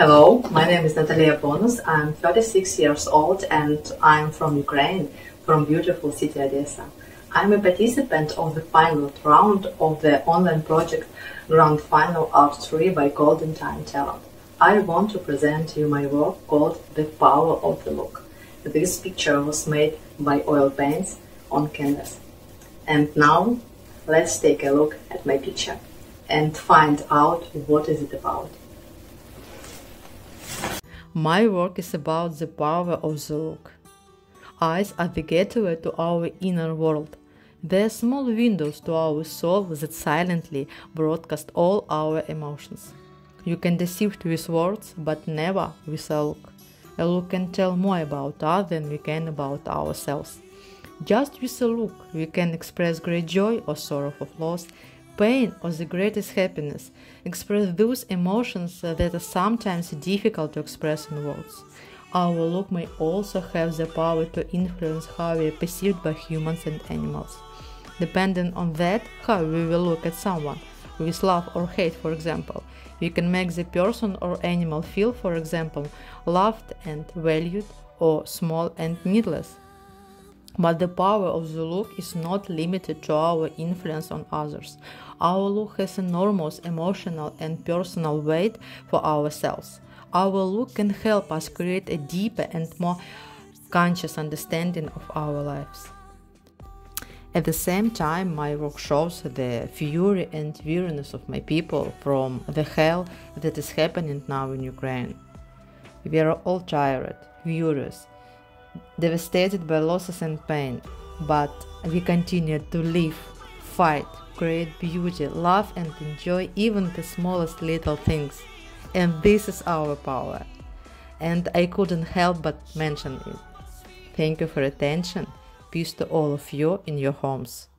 Hello, my name is Nataliia Bonus. I'm 36 years old and I'm from Ukraine, from beautiful city Odessa. I'm a participant of the final round of the online project Grand Final Art 3 by Golden Time Talent. I want to present you my work called The Power of the Look. This picture was made by oil paints on canvas. And now let's take a look at my picture and find out what is it about. My work is about the power of the look. Eyes are the gateway to our inner world. They are small windows to our soul that silently broadcast all our emotions. You can deceive with words, but never with a look. A look can tell more about us than we can about ourselves. Just with a look, we can express great joy or sorrow of loss, pain or the greatest happiness, express those emotions that are sometimes difficult to express in words. Our look may also have the power to influence how we are perceived by humans and animals. Depending on that, how we will look at someone, with love or hate, for example, we can make the person or animal feel, for example, loved and valued, or small and needless. But the power of the look is not limited to our influence on others. Our look has enormous emotional and personal weight for ourselves. Our look can help us create a deeper and more conscious understanding of our lives. At the same time, my work shows the fury and weariness of my people from the hell that is happening now in Ukraine. We are all tired, furious, devastated by losses and pain, but we continue to live, fight, create beauty, love and enjoy even the smallest little things. And this is our power. And I couldn't help but mention it. Thank you for attention. Peace to all of you in your homes.